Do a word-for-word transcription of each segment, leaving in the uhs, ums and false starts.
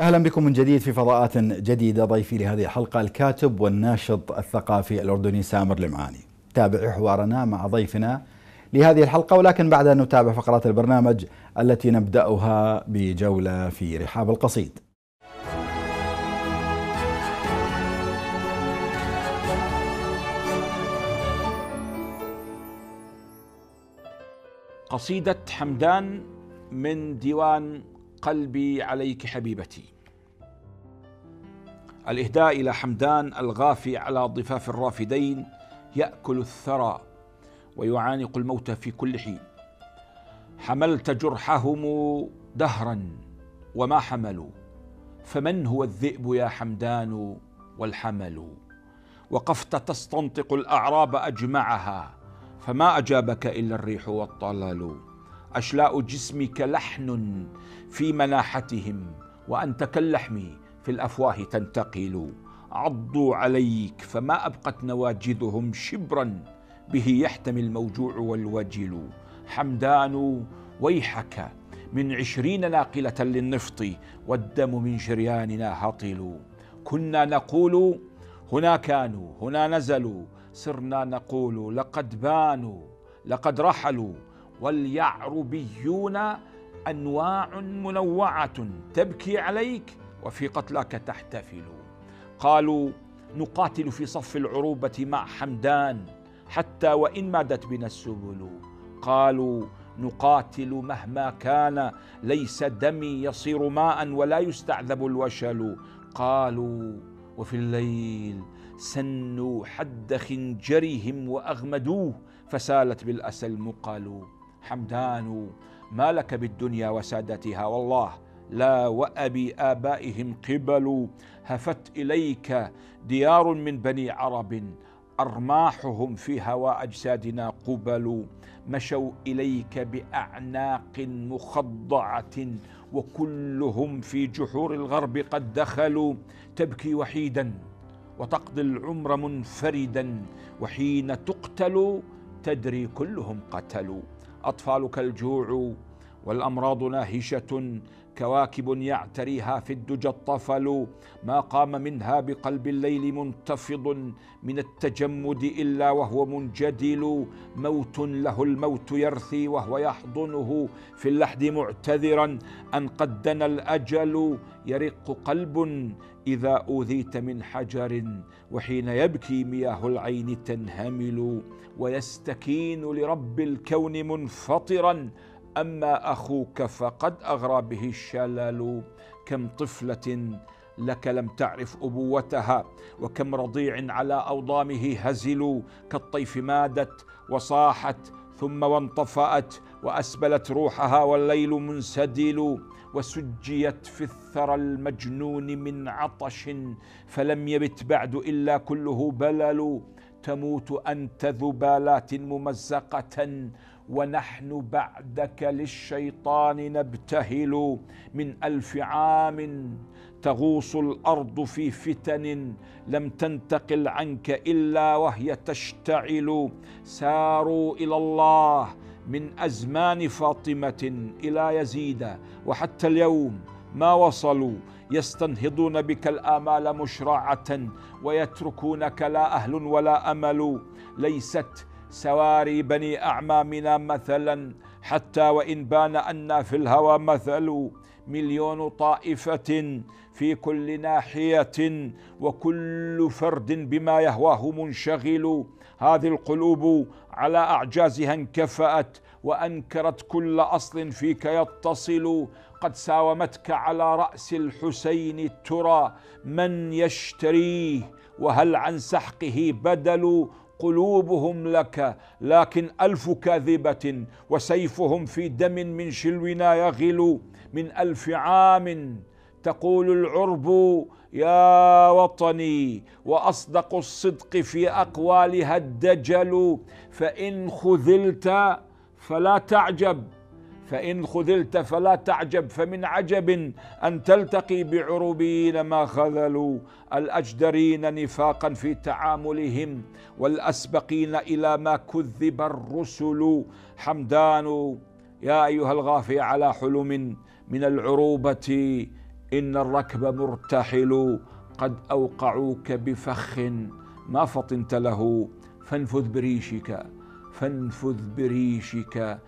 أهلا بكم من جديد في فضاءات جديدة. ضيفي لهذه الحلقة الكاتب والناشط الثقافي الأردني سامر المعاني. تابعوا حوارنا مع ضيفنا لهذه الحلقة، ولكن بعد أن نتابع فقرات البرنامج التي نبدأها بجولة في رحاب القصيد. قصيدة حمدان من ديوان قلبي عليك حبيبتي. الإهداء إلى حمدان الغافي على ضفاف الرافدين، يأكل الثرى ويعانق الموت في كل حين. حملت جرحهم دهرا وما حملوا، فمن هو الذئب يا حمدان والحمل؟ وقفت تستنطق الأعراب أجمعها، فما أجابك إلا الريح والطلل. أشلاء جسمك لحن في مناحتهم، وأنت كاللحم في الأفواه تنتقل. عضوا عليك فما أبقت نواجذهم شبرا به يحتمي الموجوع والوجل. حمدان ويحك، من عشرين ناقلة للنفط والدم من شرياننا هطل. كنا نقول هنا كانوا هنا نزلوا، صرنا نقول لقد بانوا لقد رحلوا. واليعربيون أنواع منوعة تبكي عليك وفي قتلاك تحتفل. قالوا نقاتل في صف العروبة مع حمدان حتى وإن مادت بنا السبل. قالوا نقاتل مهما كان، ليس دمي يصير ماء ولا يستعذب الوشل. قالوا وفي الليل سنوا حد خنجرهم وأغمدوه، فسالت بالأسى المقل. حمدان ما لك بالدنيا وسادتها، والله لا وأبي آبائهم قبل. هفت إليك ديار من بني عرب، أرماحهم في هوى أجسادنا قبل. مشوا إليك بأعناق مخضعة، وكلهم في جحور الغرب قد دخلوا. تبكي وحيدا وتقضي العمر منفردا، وحين تقتل تدري كلهم قتلوا. أطفالك الجوع والأمراض ناهشة، كواكب يعتريها في الدجى الطفل. ما قام منها بقلب الليل منتفض من التجمد إلا وهو منجدل. موت له الموت يرثي وهو يحضنه في اللحد معتذرا أن قد دنا الأجل. يرق قلب إذا أوذيت من حجر، وحين يبكي مياه العين تنهمل. ويستكين لرب الكون منفطرا، أما أخوك فقد أغرى به الشلل. كم طفلة لك لم تعرف أبوتها، وكم رضيع على أوضامه هزلوا. كالطيف مادت وصاحت ثم وانطفأت، وأسبلت روحها والليل منسدل. وسجيت في الثرى المجنون من عطش، فلم يبت بعد إلا كله بلل. تموت أنت ذبالات ممزقة، ونحن بعدك للشيطان نبتهل. من ألف عام تغوص الأرض في فتن، لم تنتقل عنك إلا وهي تشتعل. ساروا إلى الله من أزمان فاطمة إلى يزيد، وحتى اليوم ما وصلوا. يستنهضون بك الآمال مشرعة، ويتركونك لا أهل ولا أمل. ليست سواري بني أعمامنا مثلا، حتى وإن بان أنا في الهوى مثل. مليون طائفة في كل ناحية، وكل فرد بما يهواه منشغل. هذه القلوب على أعجازها انكفأت، وأنكرت كل أصل فيك يتصل. قد ساومتك على رأس الحسين ترى من يشتريه، وهل عن سحقه بدل. قلوبهم لك لكن ألف كاذبة، وسيفهم في دم من شلونا يغل. من ألف عام تقول العرب يا وطني، وأصدق الصدق في أقوالها الدجل. فإن خذلت فلا تعجب فإن خذلت فلا تعجب فمن عجب أن تلتقي بعروبين ما خذلوا. الأجدرين نفاقا في تعاملهم، والأسبقين إلى ما كذب الرسل. حمدان يا أيها الغافي على حلم من العروبة، إن الركب مرتحل قد أوقعوك بفخ ما فطنت له فانفذ بريشك فانفذ بريشك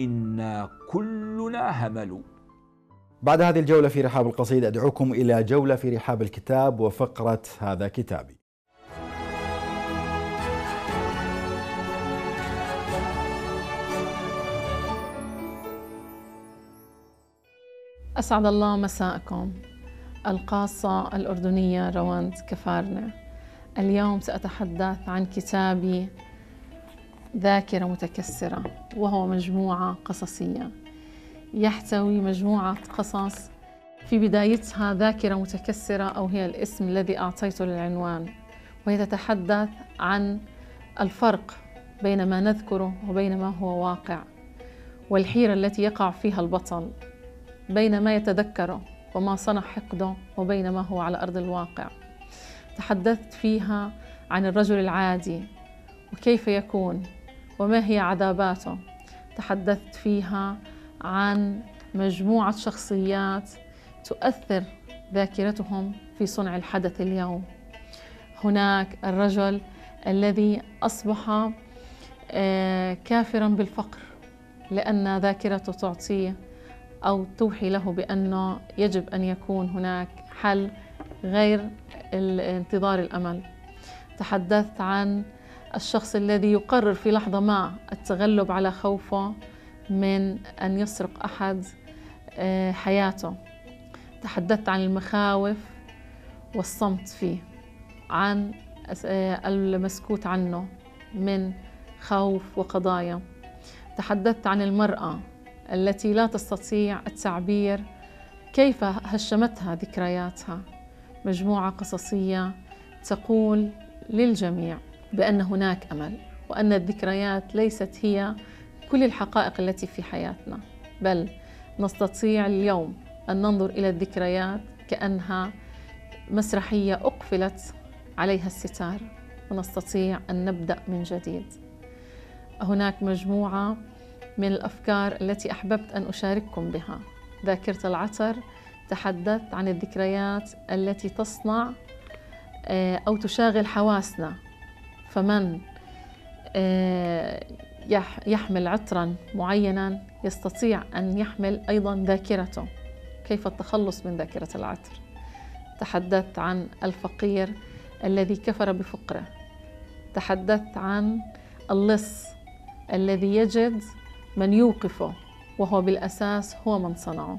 إنا كلنا همل. بعد هذه الجولة في رحاب القصيد أدعوكم إلى جولة في رحاب الكتاب وفقرة هذا كتابي. أسعد الله مساءكم. القاصة الأردنية روان كفارنة. اليوم سأتحدث عن كتابي ذاكرة متكسرة، وهو مجموعة قصصية يحتوي مجموعة قصص في بدايتها ذاكرة متكسرة، أو هي الاسم الذي أعطيته للعنوان، وهي تتحدث عن الفرق بين ما نذكره وبين ما هو واقع، والحيرة التي يقع فيها البطل بين ما يتذكره وما صنع حقده وبين ما هو على أرض الواقع. تحدثت فيها عن الرجل العادي وكيف يكون وما هي عذاباته. تحدثت فيها عن مجموعة شخصيات تؤثر ذاكرتهم في صنع الحدث اليوم. هناك الرجل الذي أصبح كافرا بالفقر لأن ذاكرته تعطيه أو توحي له بأنه يجب أن يكون هناك حل غير انتظار الأمل. تحدثت عن الشخص الذي يقرر في لحظة ما التغلب على خوفه من أن يسرق أحد حياته. تحدثت عن المخاوف والصمت فيه، عن المسكوت عنه من خوف وقضايا. تحدثت عن المرأة التي لا تستطيع التعبير كيف هشمتها ذكرياتها. مجموعة قصصية تقول للجميع بأن هناك أمل، وأن الذكريات ليست هي كل الحقائق التي في حياتنا، بل نستطيع اليوم أن ننظر إلى الذكريات كأنها مسرحية أقفلت عليها الستار، ونستطيع أن نبدأ من جديد. هناك مجموعة من الأفكار التي أحببت أن أشارككم بها. ذاكرة العطر تحدثت عن الذكريات التي تصنع أو تشاغل حواسنا، فمن يحمل عطراً معيناً يستطيع أن يحمل أيضاً ذاكرته، كيف التخلص من ذاكرة العطر. تحدثت عن الفقير الذي كفر بفقره. تحدثت عن اللص الذي يجد من يوقفه وهو بالأساس هو من صنعه.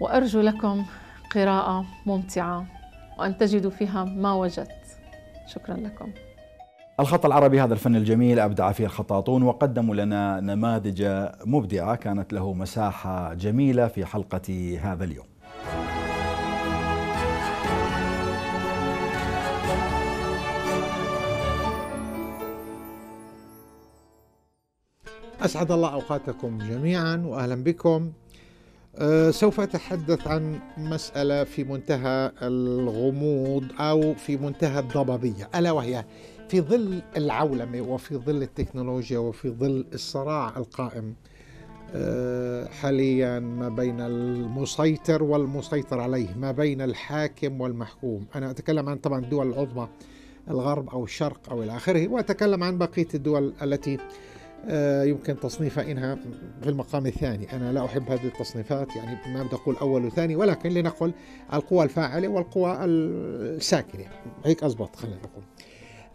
وأرجو لكم قراءة ممتعة وأن تجدوا فيها ما وجدت. شكرا لكم. الخط العربي هذا الفن الجميل أبدع فيه الخطاطون وقدموا لنا نماذج مبدعة كانت له مساحة جميلة في حلقة هذا اليوم. أسعد الله أوقاتكم جميعا وأهلا بكم. أه سوف أتحدث عن مسألة في منتهى الغموض أو في منتهى الضبابية، ألا وهي في ظل العولمة وفي ظل التكنولوجيا وفي ظل الصراع القائم أه حاليا ما بين المسيطر والمسيطر عليه، ما بين الحاكم والمحكوم. أنا أتكلم عن طبعا الدول العظمى، الغرب أو الشرق أو إلى آخره، وأتكلم عن بقية الدول التي يمكن تصنيفها إنها في المقام الثاني. أنا لا أحب هذه التصنيفات، يعني ما بدي أقول أول وثاني، ولكن لنقل القوى الفاعلة والقوى الساكنة، هيك أزبط. خلينا نقول،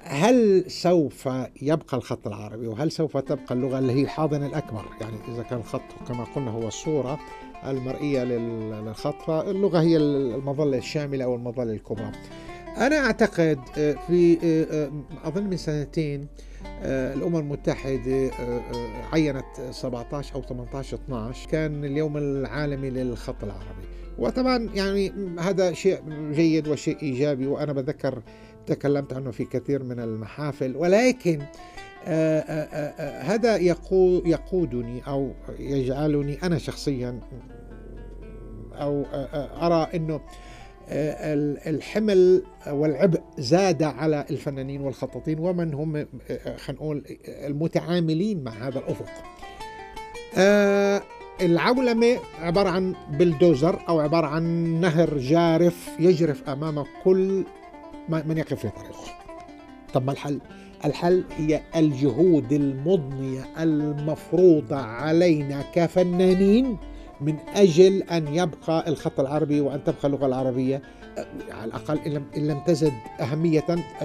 هل سوف يبقى الخط العربي وهل سوف تبقى اللغة اللي هي الحاضنة الأكبر؟ يعني إذا كان الخط كما قلنا هو الصورة المرئية للخط، فاللغة هي المظلة الشاملة أو المظلة الكبرى. أنا أعتقد في أظن من سنتين الأمم المتحدة عينت سبعة عشر أو ثمانية عشر اثنا عشر كان اليوم العالمي للخط العربي، وطبعا يعني هذا شيء جيد وشيء إيجابي، وأنا بذكر تكلمت عنه في كثير من المحافل، ولكن هذا يقودني أو يجعلني أنا شخصيا أو أرى أنه الحمل والعبء زاد على الفنانين والخطاطين ومن هم خلينا نقول المتعاملين مع هذا الأفق. العولمة عبارة عن بلدوزر أو عبارة عن نهر جارف يجرف أمام كل من يقف في طريقه. طب ما الحل؟ الحل هي الجهود المضنية المفروضة علينا كفنانين من أجل أن يبقى الخط العربي وأن تبقى اللغة العربية على الأقل إن لم تزد أهمية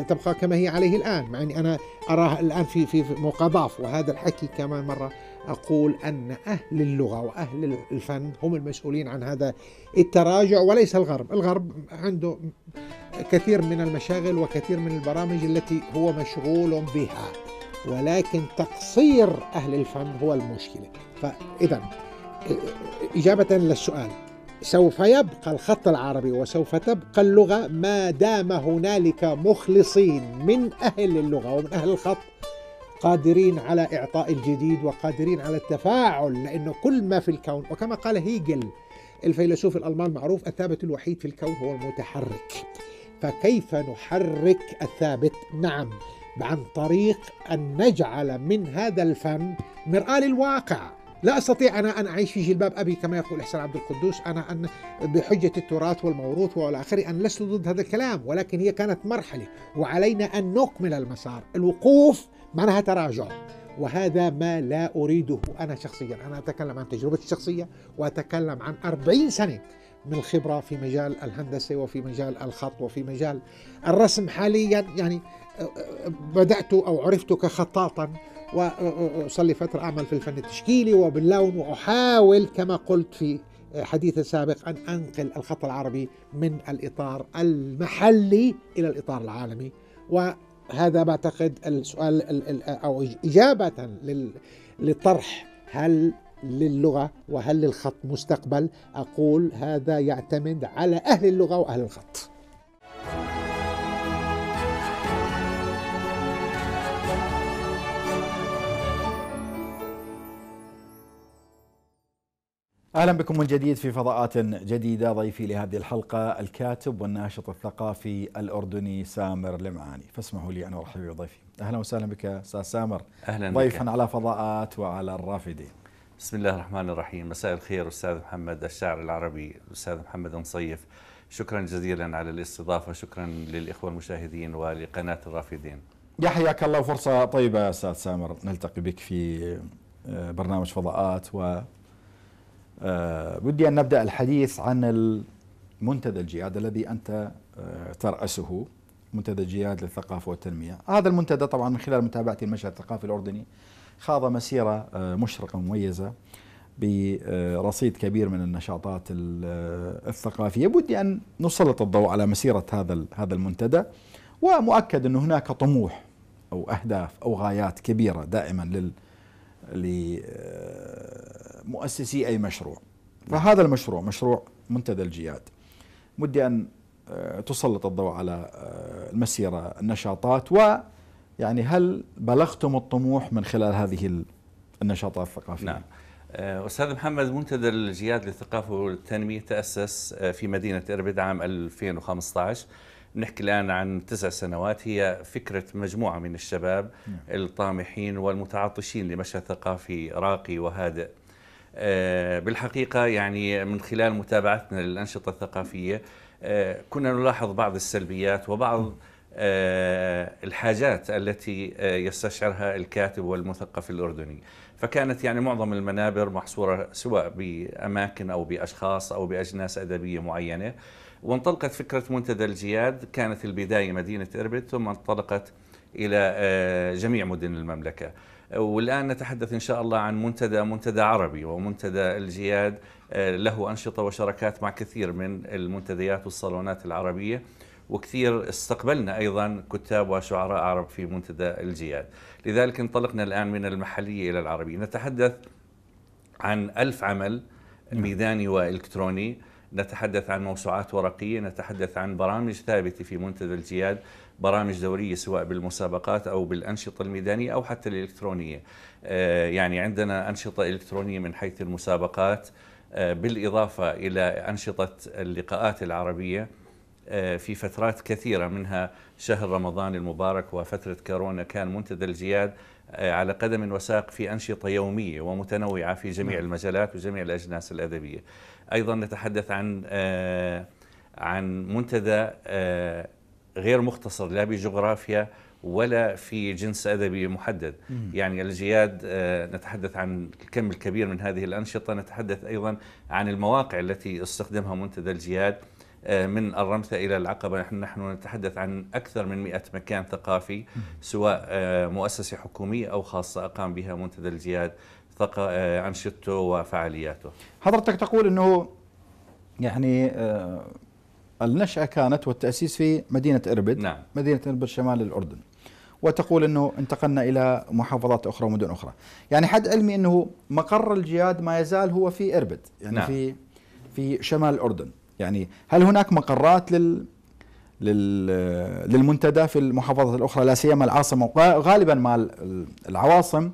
تبقى كما هي عليه الآن، مع أني أنا أراها الآن في في موقع ضعف. وهذا الحكي كمان مرة أقول أن أهل اللغة وأهل الفن هم المسؤولين عن هذا التراجع وليس الغرب. الغرب عنده كثير من المشاغل وكثير من البرامج التي هو مشغول بها، ولكن تقصير أهل الفن هو المشكلة. فإذا إجابة للسؤال، سوف يبقى الخط العربي وسوف تبقى اللغة ما دام هنالك مخلصين من أهل اللغة ومن أهل الخط قادرين على إعطاء الجديد وقادرين على التفاعل، لأنه كل ما في الكون، وكما قال هيجل الفيلسوف الألمان معروف، الثابت الوحيد في الكون هو المتحرك. فكيف نحرك الثابت؟ نعم، عن طريق أن نجعل من هذا الفن مرآة للواقع. لا أستطيع أنا أن أعيش في جلباب أبي كما يقول إحسان عبد القدوس، أنا أن بحجة التراث والموروث وإلى آخره، أنا لست ضد هذا الكلام، ولكن هي كانت مرحلة وعلينا أن نكمل المسار. الوقوف معناها تراجع، وهذا ما لا أريده أنا شخصيا. أنا أتكلم عن تجربتي الشخصية وأتكلم عن أربعين سنة من الخبرة في مجال الهندسة وفي مجال الخط وفي مجال الرسم. حاليا يعني بدأت أو عرفت كخطاطا، وصلي فترة أعمل في الفن التشكيلي وباللون، وأحاول كما قلت في حديث سابق أن أنقل الخط العربي من الإطار المحلي إلى الإطار العالمي. وهذا بعتقد السؤال أو إجابة للطرح، هل للغة وهل للخط مستقبل؟ أقول هذا يعتمد على أهل اللغة وأهل الخط. أهلا بكم من جديد في فضاءات جديدة. ضيفي لهذه الحلقة الكاتب والناشط الثقافي الأردني سامر المعاني، فاسمحوا لي أن أرحب بضيفي. أهلا وسهلا بك أستاذ سامر، أهلا ضيفا بك على فضاءات وعلى الرافدين. بسم الله الرحمن الرحيم، مساء الخير أستاذ محمد الشاعر العربي أستاذ محمد نصيف، شكرا جزيلا على الاستضافة، شكرا للإخوة المشاهدين ولقناة الرافدين. يا حياك الله، فرصة طيبة أستاذ سامر نلتقي بك في برنامج فضاءات. و أه بدي أن نبدأ الحديث عن المنتدى الجياد الذي أنت أه ترأسه، منتدى الجياد للثقافة والتنمية. هذا المنتدى طبعا من خلال متابعتي المشهد الثقافي الأردني خاض مسيرة أه مشرقة مميزة برصيد كبير من النشاطات الثقافية. بدي أن نسلط الضوء على مسيرة هذا هذا المنتدى، ومؤكد أن هناك طموح أو أهداف أو غايات كبيرة دائما لل لمؤسسي أي مشروع. فهذا المشروع مشروع منتدى الجياد، بدي أن تسلط الضوء على المسيرة النشاطات، ويعني هل بلغتم الطموح من خلال هذه النشاطات الثقافية؟ نعم أستاذ محمد، منتدى الجياد للثقافة والتنمية تأسس في مدينة إربد عام ألفين وخمسة عشر، نحكي الآن عن تسع سنوات. هي فكرة مجموعة من الشباب الطامحين والمتعطشين لمشهد ثقافي راقي وهادئ. بالحقيقة يعني من خلال متابعتنا للأنشطة الثقافية كنا نلاحظ بعض السلبيات وبعض الحاجات التي يستشعرها الكاتب والمثقف الأردني. فكانت يعني معظم المنابر محصورة سواء بأماكن أو بأشخاص أو بأجناس أدبية معينة. وانطلقت فكرة منتدى الجياد، كانت البداية مدينة إربد ثم انطلقت إلى جميع مدن المملكة. والآن نتحدث إن شاء الله عن منتدى منتدى عربي، ومنتدى الجياد له أنشطة وشراكات مع كثير من المنتديات والصالونات العربية، وكثير استقبلنا أيضا كتاب وشعراء عرب في منتدى الجياد. لذلك انطلقنا الآن من المحلية إلى العربية، نتحدث عن ألف عمل ميداني وإلكتروني، نتحدث عن موسوعات ورقية، نتحدث عن برامج ثابتة في منتدى الجياد، برامج دورية سواء بالمسابقات أو بالأنشطة الميدانية أو حتى الإلكترونية. يعني عندنا أنشطة إلكترونية من حيث المسابقات، بالإضافة إلى أنشطة اللقاءات العربية في فترات كثيرة، منها شهر رمضان المبارك وفترة كورونا كان منتدى الجياد على قدم وساق في أنشطة يومية ومتنوعة في جميع المجالات وجميع الأجناس الأدبية. أيضا نتحدث عن عن منتدى غير مختصر لا بجغرافيا ولا في جنس أدبي محدد. مم. يعني الجياد نتحدث عن الكم الكبير من هذه الأنشطة. نتحدث أيضا عن المواقع التي استخدمها منتدى الجياد من الرمثة إلى العقبة. نحن نتحدث عن أكثر من مئة مكان ثقافي سواء مؤسسة حكومية أو خاصة أقام بها منتدى الجياد أنشطته وفعالياته. حضرتك تقول أنه يعني النشأة كانت والتأسيس في مدينة إربد. نعم. مدينة إربد شمال الأردن، وتقول أنه انتقلنا إلى محافظات أخرى ومدن أخرى. يعني حد علمي أنه مقر الجياد ما يزال هو في إربد، يعني نعم. في في شمال الأردن. يعني هل هناك مقرات لل... لل للمنتدى في المحافظات الأخرى، لا سيما العاصمة؟ غالبا مع العواصم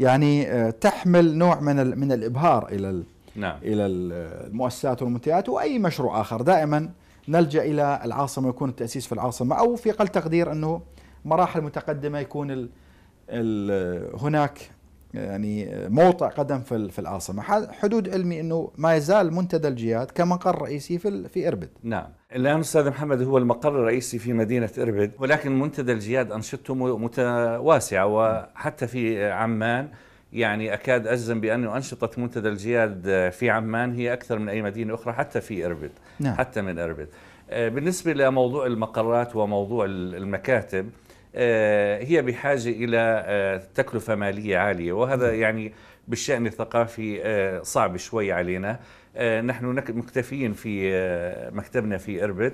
يعني تحمل نوع من ال... من الإبهار إلى ال... نعم. إلى المؤسسات والمنتديات وأي مشروع آخر. دائما نلجأ إلى العاصمة، يكون التأسيس في العاصمة، أو في أقل تقدير أنه مراحل متقدمة يكون ال... ال... هناك يعني موطع قدم في في العاصمه. حدود علمي انه ما يزال منتدى الجياد كمقر رئيسي في في اربد. نعم، الان استاذ محمد هو المقر الرئيسي في مدينه اربد، ولكن منتدى الجياد انشطته متواسعه، وحتى في عمان يعني اكاد اجزم بانه انشطه منتدى الجياد في عمان هي اكثر من اي مدينه اخرى، حتى في اربد. نعم. حتى من اربد. بالنسبه لموضوع المقرات وموضوع المكاتب، هي بحاجة إلى تكلفة مالية عالية، وهذا يعني بالشأن الثقافي صعب شوي علينا. نحن مكتفيين في مكتبنا في إربد،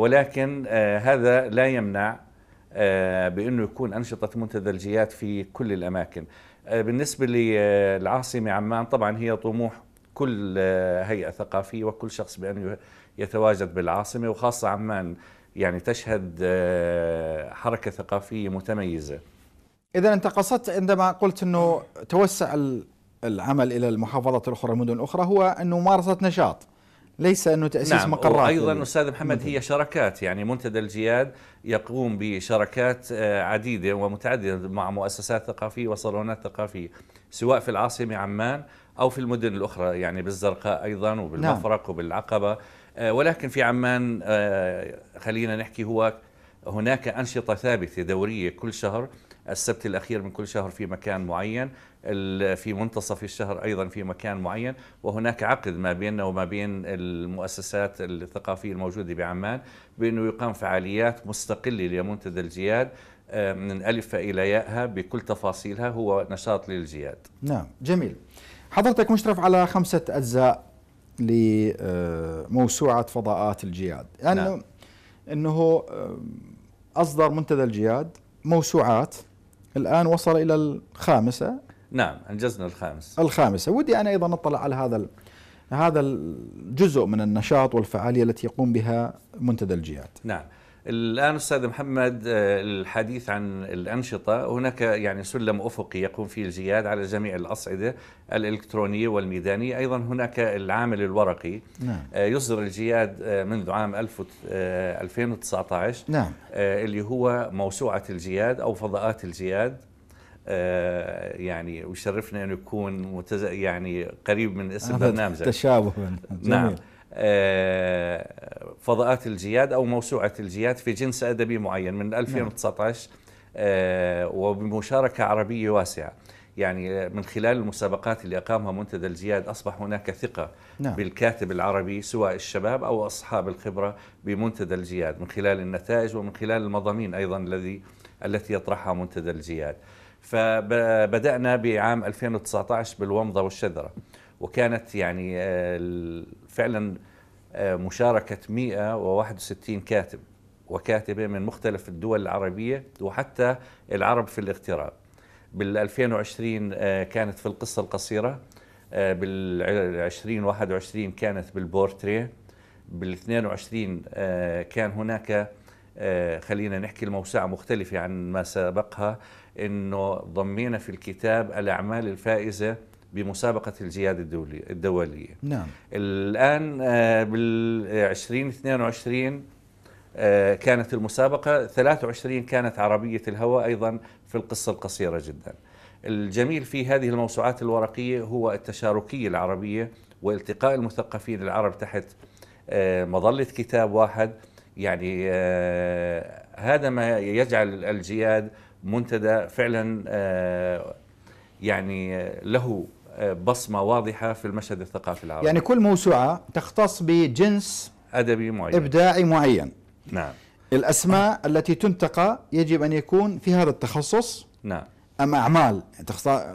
ولكن هذا لا يمنع بأنه يكون أنشطة منتدى الجياد في كل الأماكن. بالنسبة للعاصمة عمان، طبعا هي طموح كل هيئة ثقافية وكل شخص بأنه يتواجد بالعاصمة، وخاصة عمان يعني تشهد حركة ثقافية متميزة. إذا أنت قصدت عندما قلت أنه توسع العمل إلى المحافظات الأخرى والمدن الأخرى هو أنه ممارسة نشاط، ليس أنه تأسيس نعم. مقرات. أيضا أستاذ محمد هي شراكات، يعني منتدى الجياد يقوم بشراكات عديدة ومتعددة مع مؤسسات ثقافية وصالونات ثقافية سواء في العاصمة عمان أو في المدن الأخرى، يعني بالزرقاء أيضا وبالمفرق نعم. وبالعقبة. ولكن في عمان خلينا نحكي هو هناك أنشطة ثابتة دورية كل شهر، السبت الأخير من كل شهر في مكان معين، في منتصف الشهر أيضا في مكان معين، وهناك عقد ما بيننا وما بين المؤسسات الثقافية الموجودة بعمان بأنه يقام فعاليات مستقلة لمنتدى الجياد من ألف إلى ياءها بكل تفاصيلها، هو نشاط للجياد. نعم، جميل. حضرتك مشرف على خمسة أجزاء لموسوعة فضاءات الجياد، لأنه يعني نعم. أنه أصدر منتدى الجياد موسوعات، الآن وصل إلى الخامسة. نعم، أنجزنا الخامس الخامسة ودي أنا أيضا أطلع على هذا هذا الجزء من النشاط والفعالية التي يقوم بها منتدى الجياد. نعم، الآن أستاذ محمد الحديث عن الأنشطة، هناك يعني سلم أفقي يقوم فيه الجياد على جميع الأصعدة الإلكترونية والميدانية. أيضا هناك العامل الورقي. نعم. يصدر الجياد منذ عام ألفين وتسعة عشر نعم. اللي هو موسوعة الجياد أو فضاءات الجياد، يعني ويشرفنا أن يكون متز... يعني قريب من اسم برنامجك تشابه. نعم، فضاءات الجياد أو موسوعة الجياد في جنس أدبي معين من ألفين وتسعة عشر وبمشاركة عربية واسعة. يعني من خلال المسابقات اللي أقامها منتدى الجياد أصبح هناك ثقة نعم. بالكاتب العربي سواء الشباب أو أصحاب الخبرة بمنتدى الجياد، من خلال النتائج ومن خلال المضامين أيضا الذي التي يطرحها منتدى الجياد. فبدأنا بعام ألفين وتسعة عشر بالومضة والشذرة، وكانت يعني فعلا مشاركة مئة وواحد وستين كاتب وكاتبة من مختلف الدول العربية وحتى العرب في الاغتراب. بالألفين وعشرين كانت في القصة القصيرة، بالعشرين واحد وعشرين كانت بالبورتري، بالاثنين وعشرين كان هناك خلينا نحكي الموسوعة مختلفة عن ما سبقها، إنه ضمينا في الكتاب الأعمال الفائزة بمسابقة الجياد الدولية الدولية. نعم. الآن بالعشرين اثنين وعشرين كانت المسابقة، ثلاثة وعشرين كانت عربية الهواء أيضا في القصة القصيرة جدا. الجميل في هذه الموسوعات الورقية هو التشاركية العربية والتقاء المثقفين العرب تحت مظلة كتاب واحد. يعني هذا ما يجعل الجياد منتدى فعلا يعني له بصمة واضحة في المشهد الثقافي العربي. يعني كل موسوعة تختص بجنس أدبي معين إبداعي معين. نعم. الأسماء آه. التي تنتقى يجب أن يكون في هذا التخصص. نعم. أم أعمال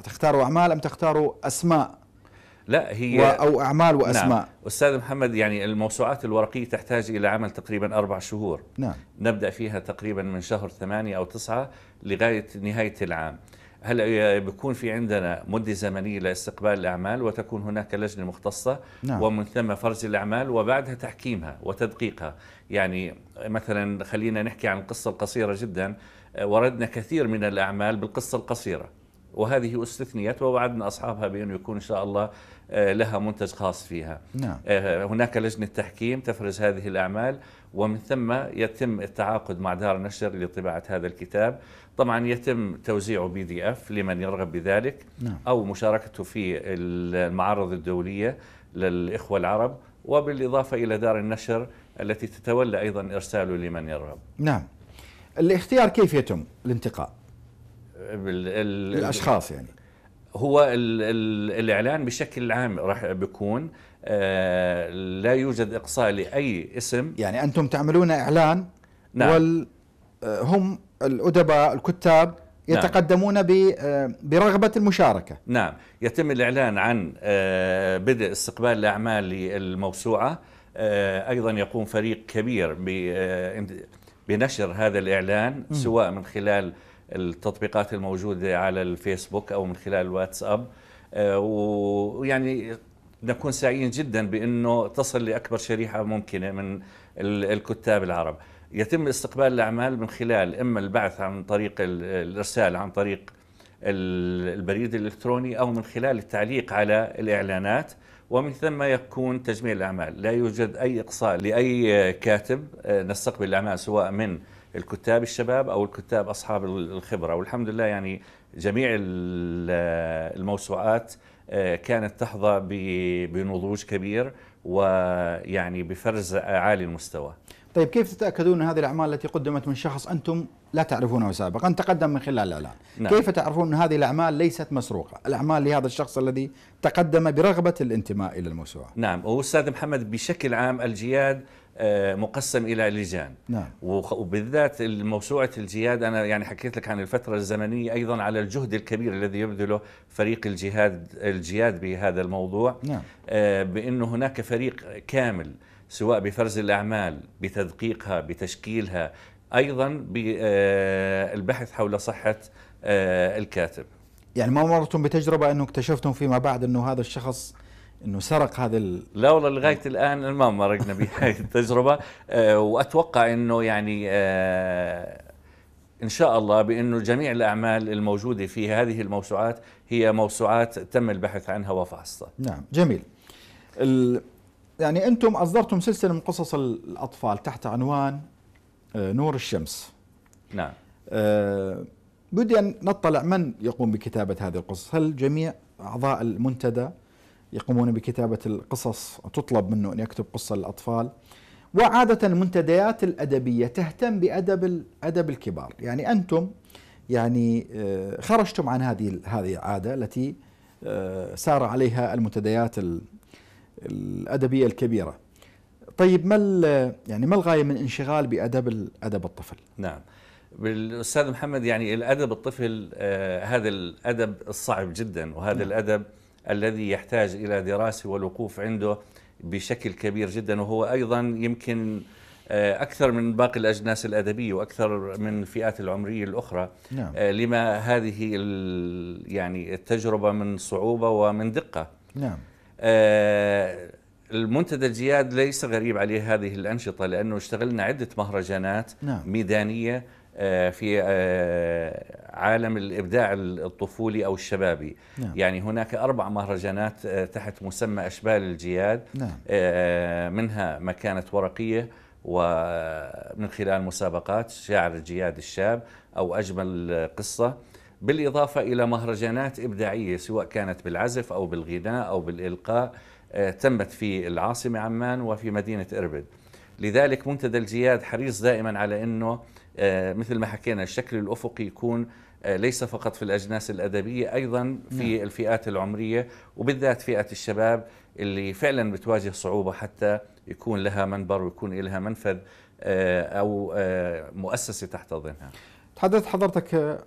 تختاروا أعمال أم تختاروا أسماء؟ لا هي أو أعمال وأسماء. نعم. أستاذ محمد، يعني الموسوعات الورقية تحتاج إلى عمل تقريبا أربع شهور. نعم. نبدأ فيها تقريبا من شهر ثمانية أو تسعة لغاية نهاية العام. هلا بيكون في عندنا مده زمنيه لاستقبال الاعمال وتكون هناك لجنه مختصه. نعم. ومن ثم فرز الاعمال وبعدها تحكيمها وتدقيقها. يعني مثلا خلينا نحكي عن القصه القصيره جدا، وردنا كثير من الاعمال بالقصه القصيره وهذه استثنيت ووعدنا اصحابها بانه يكون ان شاء الله لها منتج خاص فيها. نعم. هناك لجنه تحكيم تفرز هذه الاعمال ومن ثم يتم التعاقد مع دار نشر لطباعه هذا الكتاب. طبعا يتم توزيعه بي دي اف لمن يرغب بذلك. نعم. او مشاركته في المعارض الدوليه للاخوه العرب، وبالاضافه الى دار النشر التي تتولى ايضا ارساله لمن يرغب. نعم. الاختيار كيف يتم؟ الانتقاء الاشخاص يعني هو ال ال الاعلان بشكل عام راح بيكون آه لا يوجد اقصاء لاي اسم. يعني انتم تعملون اعلان. نعم. وال هم الأدباء الكتاب يتقدمون برغبة المشاركة. نعم. يتم الإعلان عن بدء استقبال الأعمال للموسوعة. أيضا يقوم فريق كبير بنشر هذا الإعلان سواء من خلال التطبيقات الموجودة على الفيسبوك أو من خلال الواتساب، ويعني نكون سعيين جدا بأنه تصل لأكبر شريحة ممكنة من الكتاب العرب. يتم استقبال الأعمال من خلال إما البعث عن طريق الإرسال عن طريق البريد الإلكتروني أو من خلال التعليق على الإعلانات، ومن ثم يكون تجميع الأعمال. لا يوجد أي إقصاء لأي كاتب. نستقبل الأعمال سواء من الكتاب الشباب أو الكتاب أصحاب الخبرة، والحمد لله يعني جميع الموسوعات كانت تحظى بنضوج كبير ويعني بفرز عالي المستوى. طيب كيف تتأكدون أن هذه الأعمال التي قدمت من شخص أنتم لا تعرفونه سابقا تقدم من خلال الإعلان؟ نعم. كيف تعرفون أن هذه الأعمال ليست مسروقة، الأعمال لهذا الشخص الذي تقدم برغبة الانتماء إلى الموسوعة؟ نعم. وأستاذ محمد بشكل عام الجياد مقسم إلى لجان. نعم. وبالذات الموسوعة الجياد أنا يعني حكيت لك عن الفترة الزمنية أيضا على الجهد الكبير الذي يبذله فريق الجهاد الجياد بهذا الموضوع. نعم. بأنه هناك فريق كامل سواء بفرز الأعمال بتدقيقها بتشكيلها أيضا بالبحث حول صحة الكاتب. يعني ما مرتم بتجربة أنه اكتشفتم فيما بعد أنه هذا الشخص أنه سرق هذا ال... لا والله لغاية الآن ما مرقنا بهذه التجربة. وأتوقع أنه يعني إن شاء الله بأنه جميع الأعمال الموجودة في هذه الموسوعات هي موسوعات تم البحث عنها وفحصها. نعم. جميل. ال... يعني أنتم أصدرتم سلسلة من قصص الأطفال تحت عنوان نور الشمس. نعم. أه بدي أن نطلع من يقوم بكتابة هذه القصص، هل جميع أعضاء المنتدى يقومون بكتابة القصص تطلب منه أن يكتب قصة للأطفال؟ وعادة المنتديات الأدبية تهتم بأدب أدب الكبار، يعني أنتم يعني خرجتم عن هذه هذه العادة التي سار عليها المنتديات الأدبية الكبيرة. طيب ما يعني ما الغاية من انشغال بأدب أدب الطفل؟ نعم. بالأستاذ محمد يعني الأدب الطفل آه هذا الأدب الصعب جدا وهذا نعم. الأدب الذي يحتاج إلى دراسة والوقوف عنده بشكل كبير جدا، وهو أيضا يمكن آه أكثر من باقي الأجناس الأدبية وأكثر من الفئات العمرية الأخرى. نعم. آه لما هذه يعني التجربة من صعوبة ومن دقة. نعم. آه المنتدى الجياد ليس غريب عليه هذه الأنشطة لأنه اشتغلنا عدة مهرجانات. نعم. ميدانية آه في آه عالم الإبداع الطفولي أو الشبابي. نعم. يعني هناك أربع مهرجانات آه تحت مسمى أشبال الجياد. نعم. آه منها ما كانت ورقية ومن خلال مسابقات شاعر الجياد الشاب أو أجمل قصة، بالإضافة إلى مهرجانات إبداعية سواء كانت بالعزف أو بالغناء أو بالإلقاء تمت في العاصمة عمان وفي مدينة إربد. لذلك منتدى الجياد حريص دائما على أنه مثل ما حكينا الشكل الأفقي يكون ليس فقط في الأجناس الأدبية، أيضا في الفئات العمرية وبالذات فئة الشباب اللي فعلا بتواجه صعوبة حتى يكون لها منبر ويكون لها منفذ أو مؤسسة تحتضنها. تحدثت حضرتك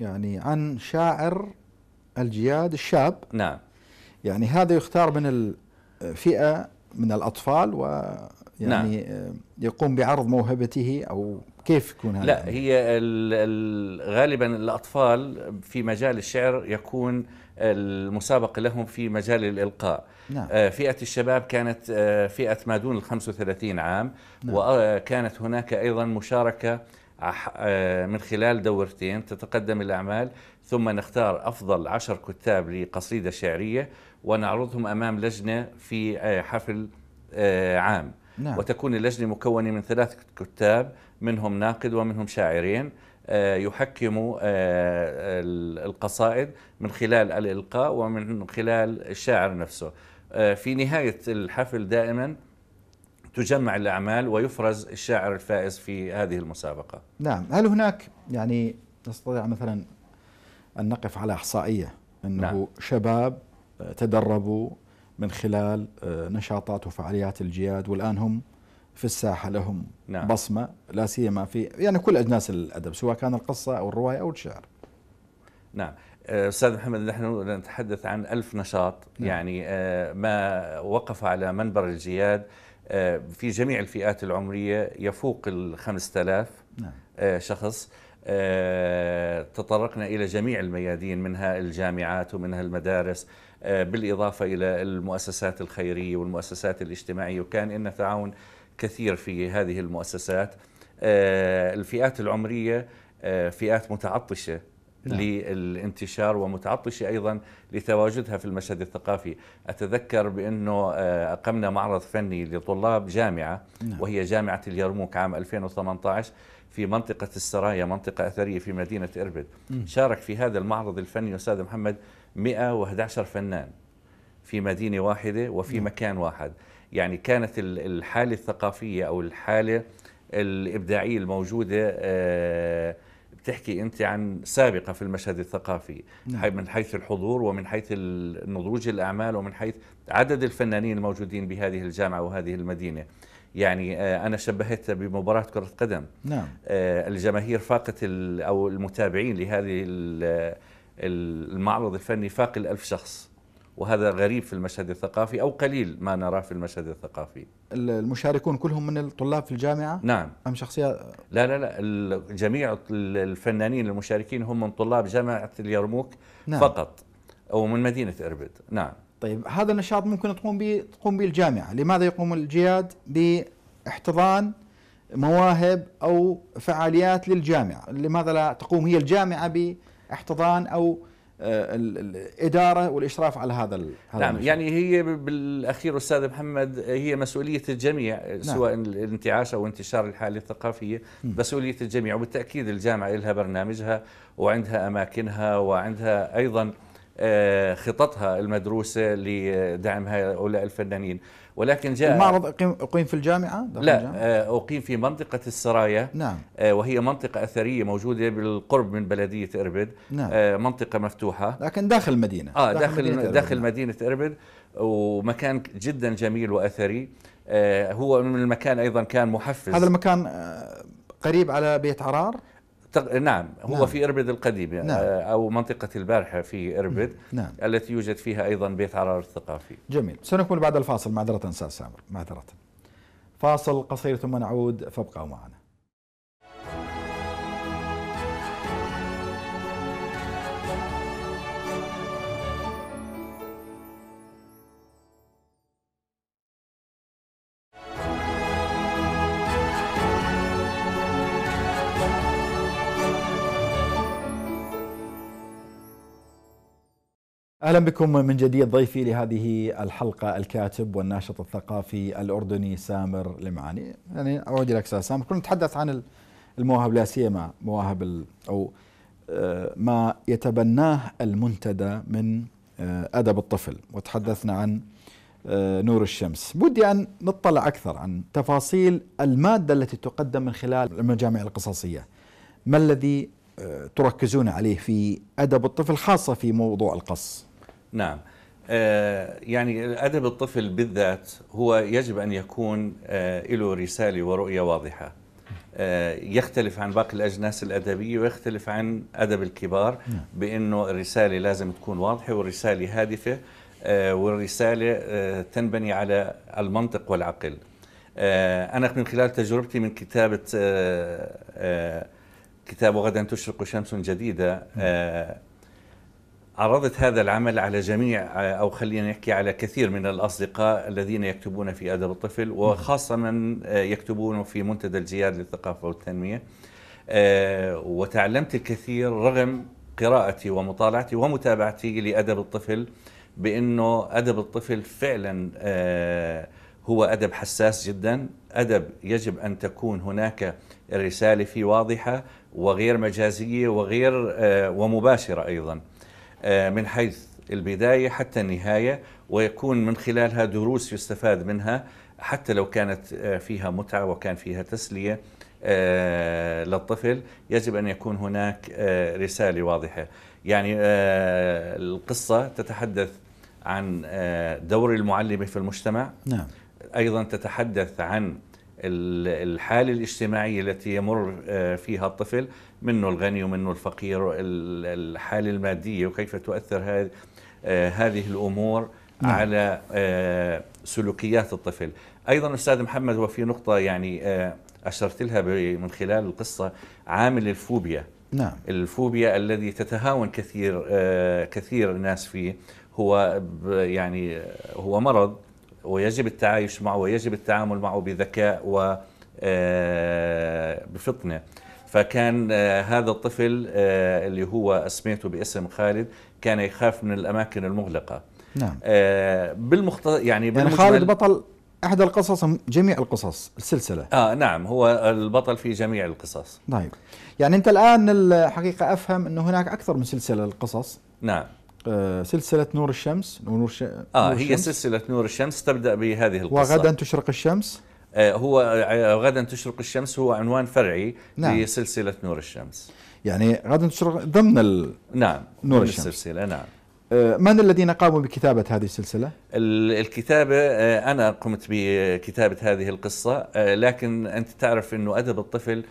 يعني عن شاعر الجياد الشاب. نعم. يعني هذا يختار من الفئة من الأطفال ويعني نعم. يقوم بعرض موهبته أو كيف يكون هذا؟ لا، هي ال ال غالبا الأطفال في مجال الشعر يكون المسابق لهم في مجال الإلقاء. نعم. آه فئة الشباب كانت آه فئة ما دون ال خمسة وثلاثين عام. نعم. وكانت هناك أيضا مشاركة من خلال دورتين تتقدم الأعمال، ثم نختار أفضل عشر كتاب لقصيدة شعرية ونعرضهم أمام لجنة في حفل عام. نعم. وتكون اللجنة مكونة من ثلاث كتاب، منهم ناقد ومنهم شاعرين يحكموا القصائد من خلال الإلقاء ومن خلال الشاعر نفسه. في نهاية الحفل دائما تجمع الأعمال ويفرز الشاعر الفائز في هذه المسابقة. نعم. هل هناك يعني نستطيع مثلا أن نقف على إحصائية أنه نعم. شباب تدربوا من خلال نشاطات وفعاليات الجياد والآن هم في الساحة لهم نعم. بصمة، لا سيما في يعني كل أجناس الأدب سواء كان القصة أو الرواية أو الشعر؟ نعم أستاذ محمد، نحن نتحدث عن ألف نشاط. نعم. يعني ما وقف على منبر الجياد في جميع الفئات العمرية يفوق ال خمسة آلاف نعم. شخص. تطرقنا إلى جميع الميادين، منها الجامعات ومنها المدارس، بالإضافة إلى المؤسسات الخيرية والمؤسسات الاجتماعية، وكان لنا تعاون كثير في هذه المؤسسات. الفئات العمرية فئات متعطشة نعم. للانتشار ومتعطشة أيضا لتواجدها في المشهد الثقافي. أتذكر بأنه أقمنا معرض فني لطلاب جامعة نعم. وهي جامعة اليرموك عام ألفين وثمانية عشر في منطقة السرايا، منطقة أثرية في مدينة إربد. م. شارك في هذا المعرض الفني أستاذ محمد مئة وأحد عشر فنان في مدينة واحدة وفي م. مكان واحد. يعني كانت الحالة الثقافية أو الحالة الإبداعية الموجودة آه بتحكي أنت عن سابقة في المشهد الثقافي نعم. من حيث الحضور ومن حيث نضوج الأعمال ومن حيث عدد الفنانين الموجودين بهذه الجامعة وهذه المدينة. يعني أنا شبهتها بمباراة كرة قدم نعم. الجماهير فاقت أو المتابعين لهذه المعرض الفني فاق الألف شخص، وهذا غريب في المشهد الثقافي أو قليل ما نراه في المشهد الثقافي. المشاركون كلهم من الطلاب في الجامعة؟ نعم. أم شخصيات؟ لا لا لا، جميع الفنانين المشاركين هم من طلاب جامعة اليرموك نعم. فقط أو من مدينة إربد. نعم. طيب هذا النشاط ممكن تقوم به تقوم به الجامعة، لماذا يقوم الجياد باحتضان مواهب أو فعاليات للجامعة؟ لماذا لا تقوم هي الجامعة باحتضان أو الإدارة والإشراف على هذا ال... هذا نعم. يعني هي بالأخير أستاذ محمد هي مسؤولية الجميع نعم. سواء الانتعاش أو انتشار الحالة الثقافية م. مسؤولية الجميع، وبالتأكيد الجامعة لها برنامجها وعندها أماكنها وعندها أيضا خططها المدروسة لدعم هؤلاء الفنانين. ولكن جاء المعرض أقيم في الجامعة؟ لا الجامعة؟ أقيم في منطقة السرايا نعم. وهي منطقة أثرية موجودة بالقرب من بلدية إربد نعم. منطقة مفتوحة لكن داخل المدينة آه داخل داخل مدينة, داخل مدينة إربد، ومكان جدا جميل وأثري. هو من المكان أيضا كان محفز. هذا المكان قريب على بيت عرار؟ نعم، هو نعم. في إربد القديمة نعم. أو منطقة البارحة في إربد نعم. التي يوجد فيها أيضا بيت عرار الثقافي. جميل، سنكمل بعد الفاصل معذرة أستاذ سامر، معذرة. فاصل قصير ثم نعود، فابقوا معنا. أهلا بكم من جديد. ضيفي لهذه الحلقة الكاتب والناشط الثقافي الأردني سامر المعاني. يعني أعود لك أستاذ سامر، كنا نتحدث عن المواهب، لا سيما مواهب أو ما يتبناه المنتدى من أدب الطفل، وتحدثنا عن نور الشمس. ودي أن نطلع أكثر عن تفاصيل المادة التي تقدم من خلال المجامع القصصية. ما الذي تركزون عليه في أدب الطفل خاصة في موضوع القص؟ نعم، يعني أدب الطفل بالذات هو يجب أن يكون له رسالة ورؤية واضحة، يختلف عن باقي الأجناس الأدبية ويختلف عن أدب الكبار، بأنه الرسالة لازم تكون واضحة والرسالة هادفة والرسالة تنبني على المنطق والعقل. أنا من خلال تجربتي من كتابة كتاب غدًا تشرق شمس جديدة عرضت هذا العمل على جميع، أو خلينا نحكي على كثير من الأصدقاء الذين يكتبون في أدب الطفل، وخاصة من يكتبون في منتدى الجياد للثقافة والتنمية، وتعلمت الكثير رغم قراءتي ومطالعتي ومتابعتي لأدب الطفل، بأنه أدب الطفل فعلا هو أدب حساس جدا، أدب يجب أن تكون هناك الرسالة فيه واضحة وغير مجازية وغير ومباشرة أيضا، من حيث البداية حتى النهاية، ويكون من خلالها دروس يستفاد منها، حتى لو كانت فيها متعة وكان فيها تسلية للطفل يجب أن يكون هناك رسالة واضحة. يعني القصة تتحدث عن دور المعلمة في المجتمع، نعم. أيضا تتحدث عن الحالة الاجتماعية التي يمر فيها الطفل، منه الغني ومنه الفقير، الحالة المادية وكيف تؤثر هذه الأمور نعم. على سلوكيات الطفل. أيضا أستاذ محمد، وفي نقطة يعني أشرت لها من خلال القصة، عامل الفوبيا، نعم. الفوبيا الذي تتهاون كثير كثير الناس فيه، هو يعني هو مرض ويجب التعايش معه ويجب التعامل معه بذكاء وبفطنة. فكان هذا الطفل اللي هو اسميته باسم خالد كان يخاف من الأماكن المغلقة، نعم. بالمخت... يعني, يعني خالد بطل أحد القصص، جميع القصص السلسلة، آه نعم، هو البطل في جميع القصص. طيب، يعني أنت الآن الحقيقة أفهم أنه هناك أكثر من سلسلة للقصص. نعم، سلسلة نور الشمس ونور ش... آه نور هي الشمس. سلسلة نور الشمس تبدأ بهذه القصة، وغدا تشرق الشمس، آه هو غدا تشرق الشمس هو عنوان فرعي، نعم. لسلسلة نور الشمس، يعني غدا تشرق ضمن ال... نعم نور الشمس السلسلة، نعم. آه من الذين قاموا بكتابة هذه السلسلة؟ الكتابة آه أنا قمت بكتابة هذه القصة، آه لكن أنت تعرف أنه أدب الطفل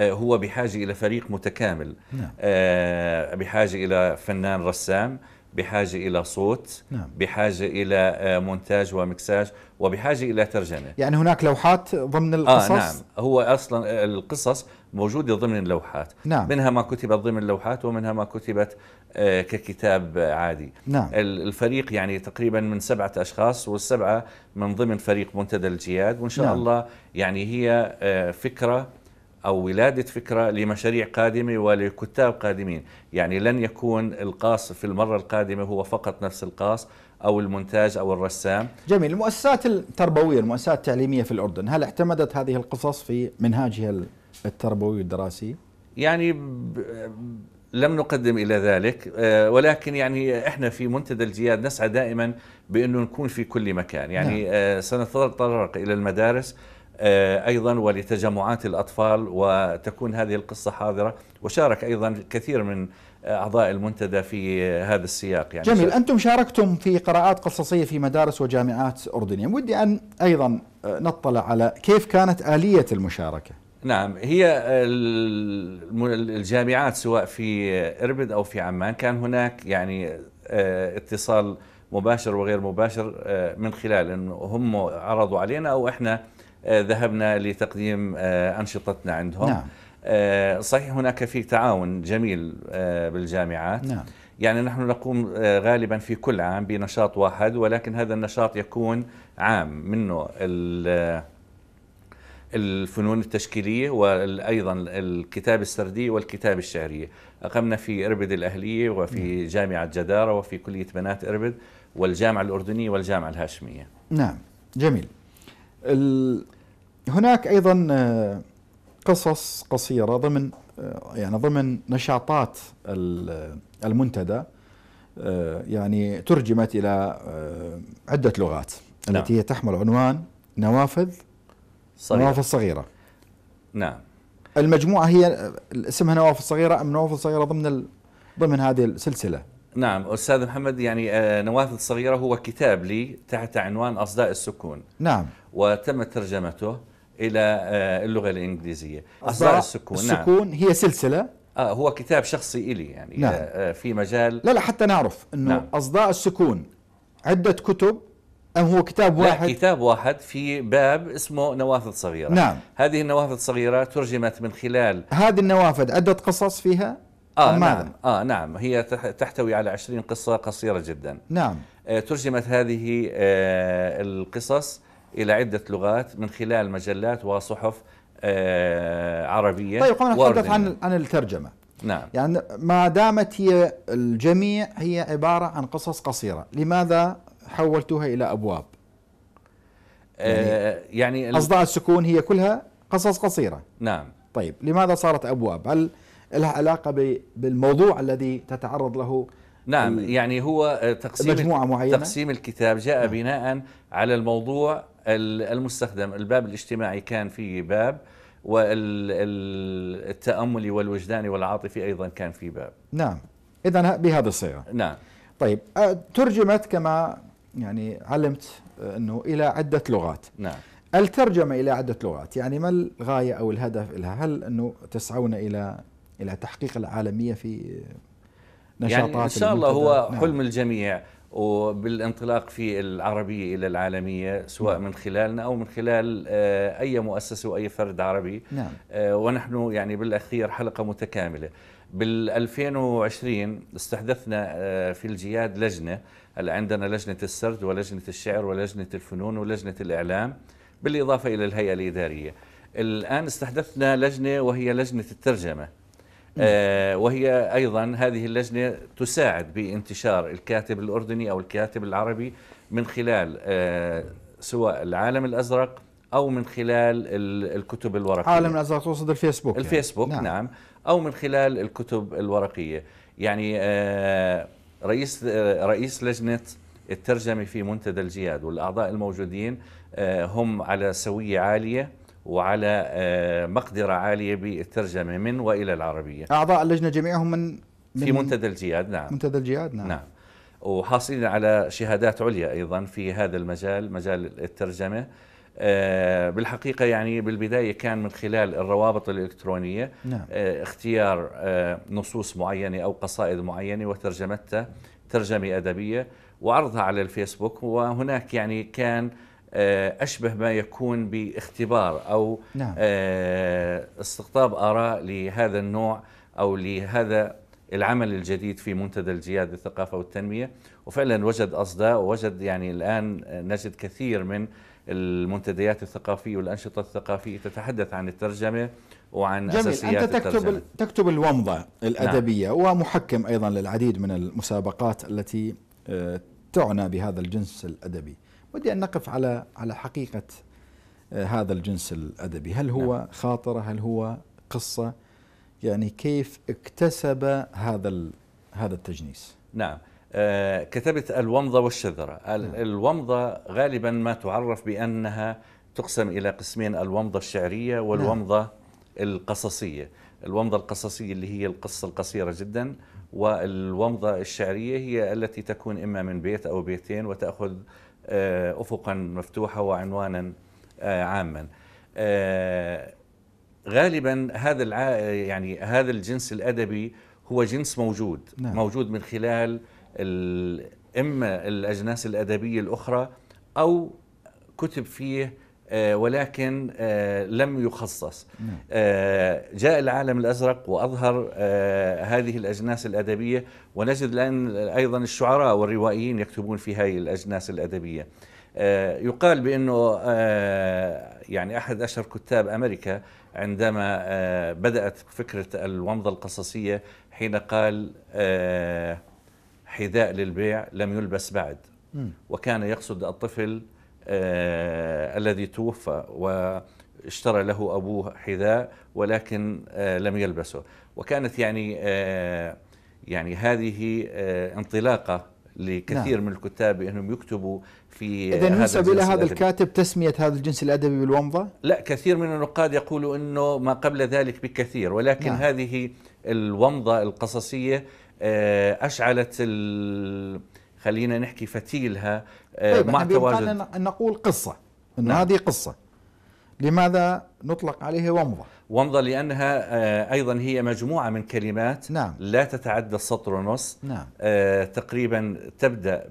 هو بحاجة إلى فريق متكامل، نعم. آه بحاجة إلى فنان رسام، بحاجة إلى صوت، نعم. بحاجة إلى آه مونتاج ومكساج، وبحاجة إلى ترجمة. يعني هناك لوحات ضمن القصص؟ آه نعم، هو أصلا القصص موجودة ضمن اللوحات، نعم. منها ما كتبت ضمن اللوحات ومنها ما كتبت آه ككتاب عادي، نعم. الفريق يعني تقريبا من سبعة أشخاص، والسبعة من ضمن فريق منتدى الجياد، وإن شاء نعم. الله يعني هي آه فكرة أو ولادة فكرة لمشاريع قادمة ولكتاب قادمين. يعني لن يكون القاص في المرة القادمة هو فقط نفس القاص أو المونتاج أو الرسام. جميل. المؤسسات التربوية، المؤسسات التعليمية في الأردن، هل اعتمدت هذه القصص في منهاجها التربوي والدراسي؟ يعني ب... لم نقدم إلى ذلك، ولكن يعني إحنا في منتدى الجياد نسعى دائما بأنه نكون في كل مكان. يعني نعم. سنتطرق إلى المدارس أيضا ولتجمعات الأطفال، وتكون هذه القصة حاضرة، وشارك أيضا كثير من أعضاء المنتدى في هذا السياق. يعني جميل. أنتم شاركتم في قراءات قصصية في مدارس وجامعات أردنية، ودي أن أيضا نطلع على كيف كانت آلية المشاركة. نعم، هي الجامعات سواء في إربد أو في عمان كان هناك يعني اتصال مباشر وغير مباشر، من خلال أنه هم عرضوا علينا أو إحنا ذهبنا لتقديم أنشطتنا عندهم، نعم. صحيح هناك في تعاون جميل بالجامعات، نعم. يعني نحن نقوم غالبا في كل عام بنشاط واحد، ولكن هذا النشاط يكون عام، منه الفنون التشكيلية وأيضا الكتاب السردي والكتاب الشعرية. أقمنا في إربد الأهلية وفي جامعة الجدارة وفي كلية بنات إربد والجامعة الأردنية والجامعة الهاشمية. نعم جميل. ال... هناك أيضا قصص قصيرة ضمن يعني ضمن نشاطات المنتدى، يعني ترجمت إلى عدة لغات. نعم. التي هي تحمل عنوان نوافذ صغيرة. نوافذ صغيرة. نعم. المجموعة هي اسمها نوافذ صغيرة أم نوافذ صغيرة ضمن ال... ضمن هذه السلسلة؟ نعم أستاذ محمد، يعني آه نوافذ صغيرة هو كتاب لي تحت عنوان أصداء السكون. نعم. وتم ترجمته إلى آه اللغة الإنجليزية. أصداء السكون. السكون نعم. هي سلسلة. آه هو كتاب شخصي إلي يعني. نعم. آه في مجال. لا لا حتى نعرف إنه نعم. أصداء السكون عدة كتب أم هو كتاب واحد؟ لا كتاب واحد في باب اسمه نوافذ صغيرة. نعم. هذه النوافذ الصغيرة ترجمت من خلال هذه النوافذ عدة قصص فيها. آه نعم. آه نعم هي تحتوي على عشرين قصة قصيرة جدا. نعم. آه ترجمت هذه آه القصص إلى عدة لغات من خلال مجلات وصحف آه عربية. طيب خلينا نتحدث عن عن الترجمة. نعم. يعني ما دامت هي الجميع هي عبارة عن قصص قصيرة، لماذا حولتوها إلى أبواب؟ آه يعني, يعني أصداء السكون هي كلها قصص قصيرة. نعم. طيب لماذا صارت أبواب؟ هل لها علاقة بالموضوع الذي تتعرض له؟ نعم يعني هو تقسيم مجموعة معينة. تقسيم الكتاب جاء نعم. بناء على الموضوع المستخدم. الباب الاجتماعي كان فيه باب، والتأملي والوجداني والعاطفي أيضا كان فيه باب. نعم. إذا بهذه الصيغة. نعم. طيب ترجمت كما يعني علمت أنه إلى عدة لغات. نعم. الترجمة إلى عدة لغات، يعني ما الغاية أو الهدف لها؟ هل أنه تسعون إلى إلى تحقيق العالمية في نشاطات يعني إن شاء الله المنتدى؟ هو نعم. حلم الجميع، وبالانطلاق في العربية إلى العالمية سواء نعم. من خلالنا أو من خلال أي مؤسسة وأي فرد عربي. نعم. ونحن يعني بالأخير حلقة متكاملة. بالألفين وعشرين استحدثنا في الجياد لجنة، عندنا لجنة السرد ولجنة الشعر ولجنة الفنون ولجنة الإعلام بالإضافة إلى الهيئة الإدارية. الآن استحدثنا لجنة وهي لجنة الترجمة. آه وهي أيضا هذه اللجنة تساعد بانتشار الكاتب الأردني أو الكاتب العربي من خلال آه سواء العالم الأزرق أو من خلال الكتب الورقية. العالم الأزرق تقصد الفيسبوك؟ الفيسبوك يعني. نعم. نعم أو من خلال الكتب الورقية. يعني آه رئيس آه رئيس لجنة الترجمة في منتدى الجياد والأعضاء الموجودين آه هم على سوية عالية وعلى مقدرة عالية بالترجمة من وإلى العربية. أعضاء اللجنة جميعهم من, من في منتدى الجياد. نعم. منتدى الجياد. نعم. نعم. وحاصلين على شهادات عليا أيضا في هذا المجال، مجال الترجمة. بالحقيقة يعني بالبداية كان من خلال الروابط الإلكترونية. نعم. اختيار نصوص معينة أو قصائد معينة وترجمتها ترجمة أدبية وعرضها على الفيسبوك، وهناك يعني كان أشبه ما يكون باختبار أو نعم. استقطاب آراء لهذا النوع أو لهذا العمل الجديد في منتدى الجياد الثقافة والتنمية. وفعلا وجد أصداء ووجد يعني الآن نجد كثير من المنتديات الثقافية والأنشطة الثقافية تتحدث عن الترجمة وعن جميل. أساسيات أنت تكتب الترجمة. تكتب الومضة الأدبية. نعم. ومحكم أيضا للعديد من المسابقات التي تعنى بهذا الجنس الأدبي. ودي أن نقف على على حقيقة هذا الجنس الأدبي، هل هو نعم. خاطرة؟ هل هو قصة؟ يعني كيف اكتسب هذا هذا التجنيس؟ نعم آه كتبت الومضة والشذرة. نعم. الومضة غالبا ما تعرف بأنها تقسم إلى قسمين، الومضة الشعرية والومضة نعم. القصصية. الومضة القصصية اللي هي القصة القصيرة جدا، والومضة الشعرية هي التي تكون إما من بيت أو بيتين وتأخذ أفقا مفتوحة وعنوانا عاما. غالبا هذا يعني هذا الجنس الأدبي هو جنس موجود. نعم. موجود من خلال إما الأجناس الأدبية الأخرى أو كتب فيه ولكن لم يخصص. نعم. جاء العالم الأزرق وأظهر هذه الأجناس الأدبية، ونجد الآن أيضا الشعراء والروائيين يكتبون في هذه الأجناس الأدبية. يقال بأنه يعني أحد أشهر كتاب أمريكا عندما بدأت فكرة الومضة القصصية حين قال حذاء للبيع لم يلبس بعد، وكان يقصد الطفل الذي توفى واشترى له أبوه حذاء ولكن لم يلبسه. وكانت يعني يعني هذه انطلاقة لكثير نعم. من الكتاب بأنهم يكتبوا في إذن هذا ينسب إلى هذا الكاتب تسمية هذا الجنس الأدبي بالومضة؟ لا، كثير من النقاد يقولوا أنه ما قبل ذلك بكثير، ولكن نعم. هذه الومضة القصصية أشعلت خلينا نحكي فتيلها طيب مع تواجد أن نقول قصة أن نعم. هذه قصة، لماذا نطلق عليها ومضة؟ ومضة لأنها أيضا هي مجموعة من كلمات نعم. لا تتعدى السطر ونص نعم. تقريبا تبدأ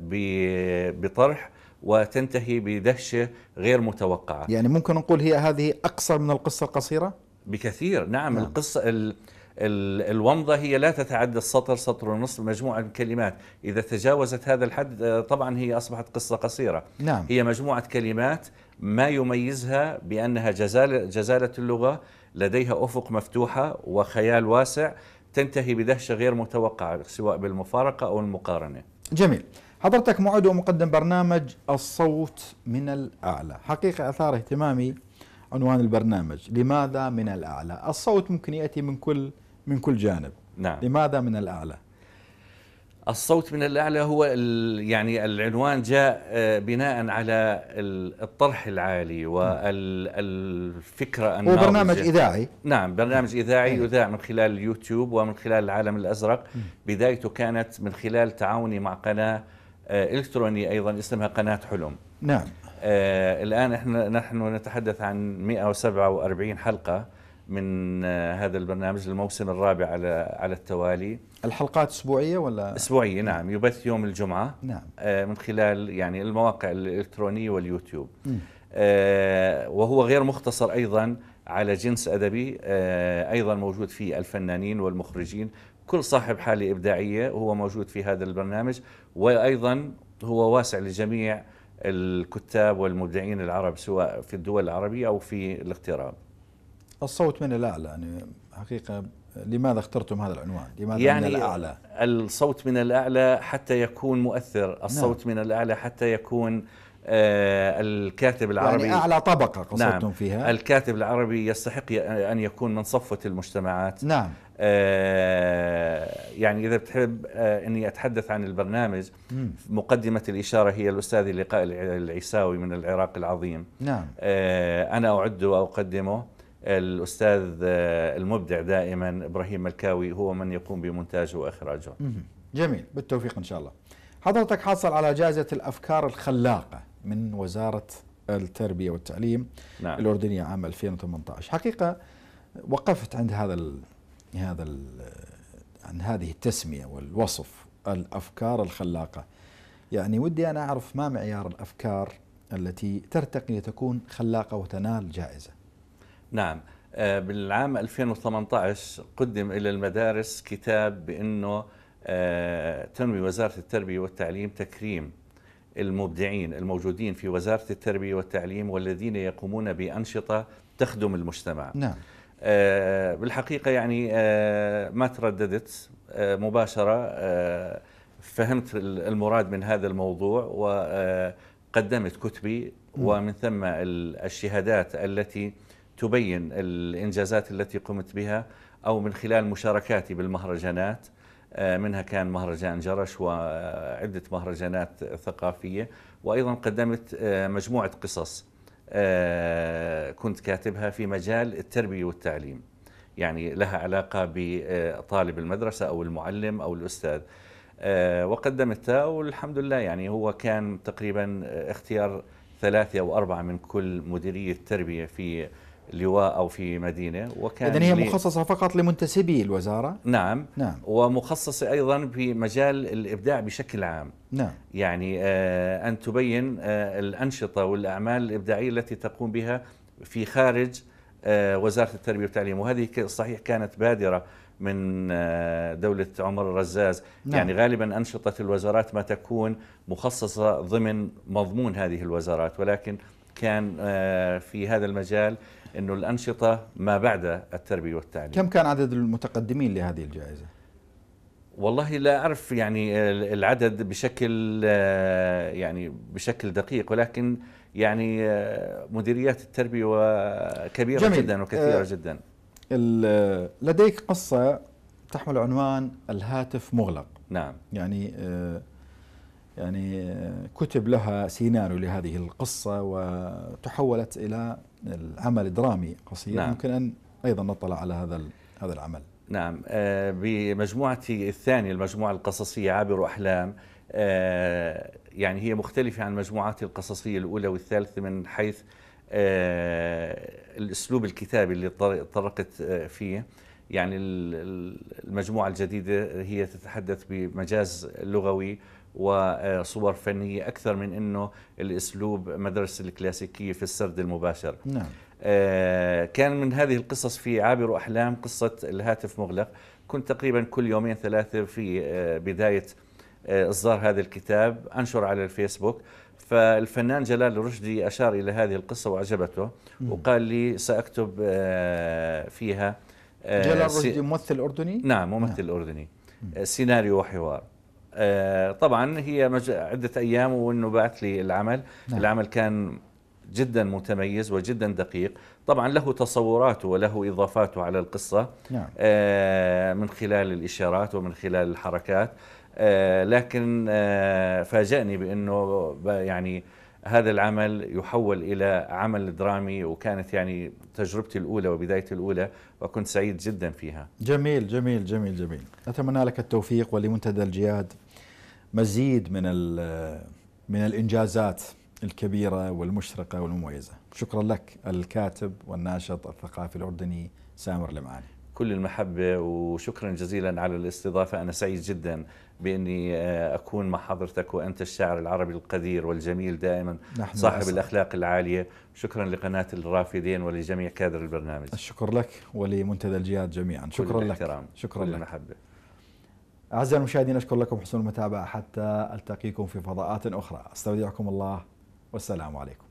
بطرح وتنتهي بدهشة غير متوقعة. يعني ممكن نقول هي هذه أقصر من القصة القصيرة؟ بكثير نعم, نعم. القصة ال الومضة هي لا تتعدى السطر، سطر ونصف، مجموعة من كلمات. إذا تجاوزت هذا الحد طبعا هي أصبحت قصة قصيرة نعم. هي مجموعة كلمات ما يميزها بأنها جزالة, جزالة اللغة، لديها أفق مفتوحة وخيال واسع، تنتهي بدهشة غير متوقعة سواء بالمفارقة أو المقارنة. جميل. حضرتك معد ومقدم برنامج الصوت من الأعلى. حقيقة أثار اهتمامي عنوان البرنامج، لماذا من الأعلى؟ الصوت ممكن يأتي من كل من كل جانب نعم. لماذا من الأعلى؟ الصوت من الأعلى هو يعني العنوان جاء بناء على الطرح العالي والفكرة الناضجة. هو برنامج إذاعي نعم، برنامج إذاعي يذاع من خلال اليوتيوب ومن خلال العالم الأزرق. بدايته كانت من خلال تعاوني مع قناة إلكترونية أيضا اسمها قناة حلم نعم. آه الآن احنا نحن نتحدث عن مئة وسبعة وأربعين حلقة من آه هذا البرنامج، الموسم الرابع على على التوالي. الحلقات أسبوعية ولا؟ أسبوعية نعم، يبث يوم الجمعة نعم. آه من خلال يعني المواقع الإلكترونية واليوتيوب. آه وهو غير مختصر أيضا على جنس أدبي، آه أيضا موجود فيه الفنانين والمخرجين، كل صاحب حالة إبداعية هو موجود في هذا البرنامج، وأيضا هو واسع لجميع الكتاب والمبدعين العرب سواء في الدول العربية أو في الاغتراب. الصوت من الأعلى يعني حقيقة لماذا اخترتم هذا العنوان؟ لماذا يعني من الأعلى؟ الصوت من الأعلى حتى يكون مؤثر، الصوت نعم. من الأعلى حتى يكون آه الكاتب العربي يعني أعلى طبقة قصدتم نعم. فيها الكاتب العربي يستحق أن يكون من صفوة المجتمعات نعم. آه يعني إذا بتحب آه أني أتحدث عن البرنامج، مقدمة الإشارة هي الأستاذ لقاء العيساوي من العراق العظيم نعم. آه أنا أعده وأقدمه. الأستاذ آه المبدع دائما إبراهيم ملكاوي هو من يقوم بمونتاجه وإخراجه. جميل، بالتوفيق إن شاء الله. حضرتك حاصل على جائزة الأفكار الخلاقة من وزارة التربية والتعليم نعم. الأردنية عام ألفين وثمانية عشر. حقيقة وقفت عند هذا ال... هذا ال... عن هذه التسمية والوصف، الأفكار الخلاقة. يعني ودي أنا أعرف ما معيار الأفكار التي ترتقي لتكون خلاقة وتنال جائزة؟ نعم، بالعام ألفين وثمانية عشر قدم إلى المدارس كتاب بأنه تنوي وزارة التربية والتعليم تكريم المبدعين الموجودين في وزارة التربية والتعليم والذين يقومون بأنشطة تخدم المجتمع نعم. بالحقيقة يعني ما ترددت مباشرة، فهمت المراد من هذا الموضوع وقدمت كتبي، ومن ثم الشهادات التي تبين الإنجازات التي قمت بها أو من خلال مشاركاتي بالمهرجانات، منها كان مهرجان جرش وعدة مهرجانات ثقافية، وأيضا قدمت مجموعة قصص كنت كاتبها في مجال التربية والتعليم، يعني لها علاقة بطالب المدرسة أو المعلم أو الأستاذ، وقدمتها والحمد لله. يعني هو كان تقريبا اختيار ثلاثة أو أربعة من كل مديرية تربية في لواء أو في مدينة، وكان إذن هي مخصصة فقط لمنتسبي الوزارة؟ نعم نعم، ومخصصة أيضا في مجال الإبداع بشكل عام نعم. يعني آه أن تبين آه الأنشطة والأعمال الإبداعية التي تقوم بها في خارج آه وزارة التربية والتعليم، وهذه صحيح كانت بادرة من دولة عمر الرزاز. نعم. يعني غالبا أنشطة الوزارات ما تكون مخصصة ضمن مضمون هذه الوزارات، ولكن كان في هذا المجال أنه الأنشطة ما بعد التربية والتعليم. كم كان عدد المتقدمين لهذه الجائزة؟ والله لا أعرف يعني العدد بشكل يعني بشكل دقيق، ولكن يعني مديريات التربية كبيرة جميل. جدا وكثيرة جدا. لديك قصة تحمل عنوان الهاتف مغلق. نعم. يعني يعني كتب لها سيناريو لهذه القصة وتحولت إلى العمل درامي قصير. نعم. ممكن أن أيضا نطلع على هذا هذا العمل. نعم. بمجموعتي الثانية المجموعة القصصية عابر أحلام، يعني هي مختلفة عن مجموعاتي القصصية الأولى والثالثة من حيث الأسلوب الكتابي اللي طرقت فيه. يعني المجموعة الجديدة هي تتحدث بمجاز لغوي وصور فنية أكثر من أنه الأسلوب مدرسة الكلاسيكية في السرد المباشر. نعم. كان من هذه القصص في عابر أحلام قصة الهاتف مغلق. كنت تقريبا كل يومين ثلاثة في بداية إصدار هذا الكتاب أنشر على الفيسبوك، فالفنان جلال رشدي أشار إلى هذه القصة وعجبته وقال لي سأكتب فيها. جلال رشدي ممثل أردني؟ نعم ممثل نعم. أردني. سيناريو وحوار. طبعا هي عدة أيام وأنه بعث لي العمل. نعم. العمل كان جدا متميز وجدا دقيق، طبعا له تصوراته وله إضافاته على القصة. نعم. من خلال الإشارات ومن خلال الحركات، لكن فاجأني بأنه يعني هذا العمل يحول إلى عمل درامي، وكانت يعني تجربتي الأولى وبدايتي الأولى وكنت سعيد جدا فيها. جميل جميل جميل جميل. أتمنى لك التوفيق ولمنتدى الجياد مزيد من من الإنجازات الكبيرة والمشرقة والمميزة. شكرا لك الكاتب والناشط الثقافي الأردني سامر المعاني. كل المحبة وشكرا جزيلا على الاستضافة. أنا سعيد جدا بأني أكون مع حضرتك، وأنت الشاعر العربي القدير والجميل دائما صاحب أسأل. الأخلاق العالية. شكرا لقناة الرافدين ولجميع كادر البرنامج. الشكر لك ولمنتدى الجياد جميعا. شكرا كل لك. شكرا كل لك. المحبة. أعزائي المشاهدين أشكر لكم حسن المتابعة، حتى ألتقيكم في فضاءات أخرى. أستودعكم الله والسلام عليكم.